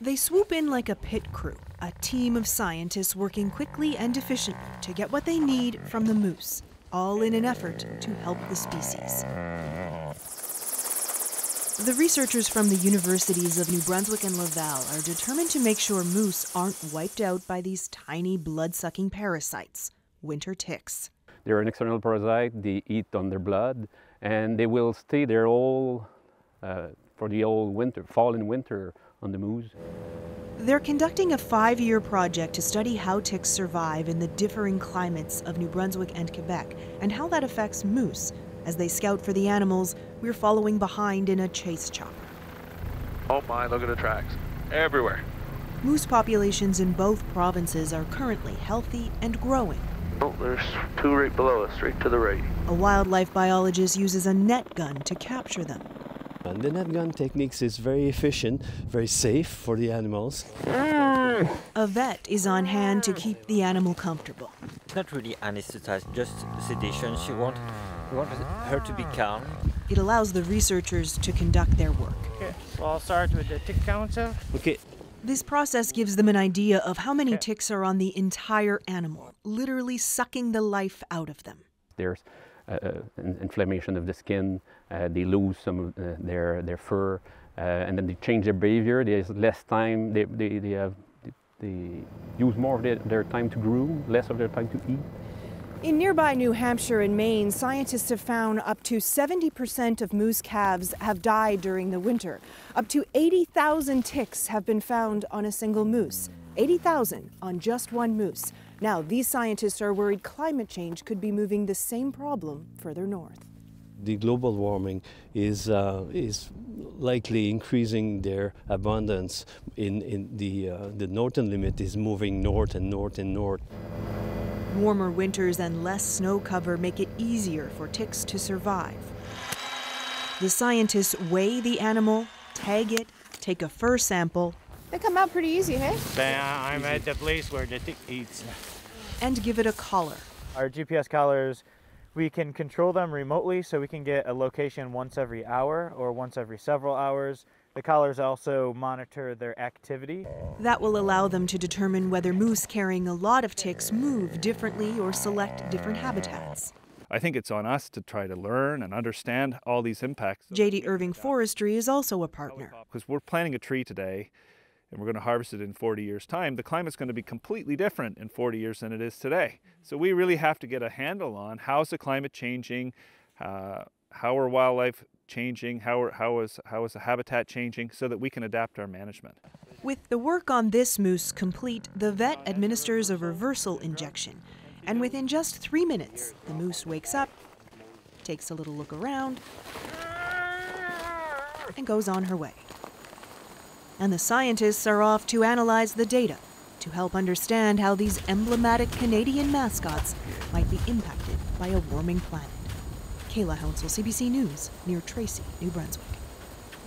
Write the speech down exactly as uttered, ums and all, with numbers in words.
They swoop in like a pit crew, a team of scientists working quickly and efficiently to get what they need from the moose, all in an effort to help the species. The researchers from the Universities of New Brunswick and Laval are determined to make sure moose aren't wiped out by these tiny blood-sucking parasites, winter ticks. They're an external parasite, they eat on their blood, and they will stay there all uh, for the whole winter, fall and winter on the moose. They're conducting a five-year project to study how ticks survive in the differing climates of New Brunswick and Quebec, and how that affects moose. As they scout for the animals, we're following behind in a chase chopper. Oh my, look at the tracks, everywhere. Moose populations in both provinces are currently healthy and growing. Oh, there's two right below us, right to the right. A wildlife biologist uses a net gun to capture them. And the net gun techniques is very efficient, very safe for the animals. A vet is on hand to keep the animal comfortable. Not really anesthetized, just sedation. She wants, we want her to be calm. It allows the researchers to conduct their work. Okay, well, I'll start with the tick counter. Okay. This process gives them an idea of how many ticks are on the entire animal, literally sucking the life out of them. There's uh, inflammation of the skin, uh, they lose some of uh, their, their fur, uh, and then they change their behavior. There's less time, they, they, they, have, they use more of their, their time to groom, less of their time to eat. In nearby New Hampshire and Maine, scientists have found up to seventy percent of moose calves have died during the winter. Up to eighty thousand ticks have been found on a single moose. eighty thousand on just one moose. Now, these scientists are worried climate change could be moving the same problem further north. The global warming is, uh, is likely increasing their abundance. In, in the, uh, the northern limit is moving north and north and north. Warmer winters and less snow cover make it easier for ticks to survive. The scientists weigh the animal, tag it, take a fur sample. They come out pretty easy, hey? Yeah, I'm easy. At the place where the tick eats. And give it a collar. Our G P S collars, we can control them remotely, so we can get a location once every hour or once every several hours. The collars also monitor their activity. That will allow them to determine whether moose carrying a lot of ticks move differently or select different habitats. I think it's on us to try to learn and understand all these impacts. J D Irving Forestry is also a partner. Because we're planting a tree today and we're going to harvest it in forty years' time, the climate's going to be completely different in forty years than it is today. So we really have to get a handle on how's the climate changing, uh, how are wildlife changing, how, are, how, is, how is the habitat changing, so that we can adapt our management. With the work on this moose complete, the vet administers a reversal injection. And within just three minutes, the moose wakes up, takes a little look around, and goes on her way. And the scientists are off to analyze the data to help understand how these emblematic Canadian mascots might be impacted by a warming planet. Kayla Hounsell, C B C News, near Tracy, New Brunswick.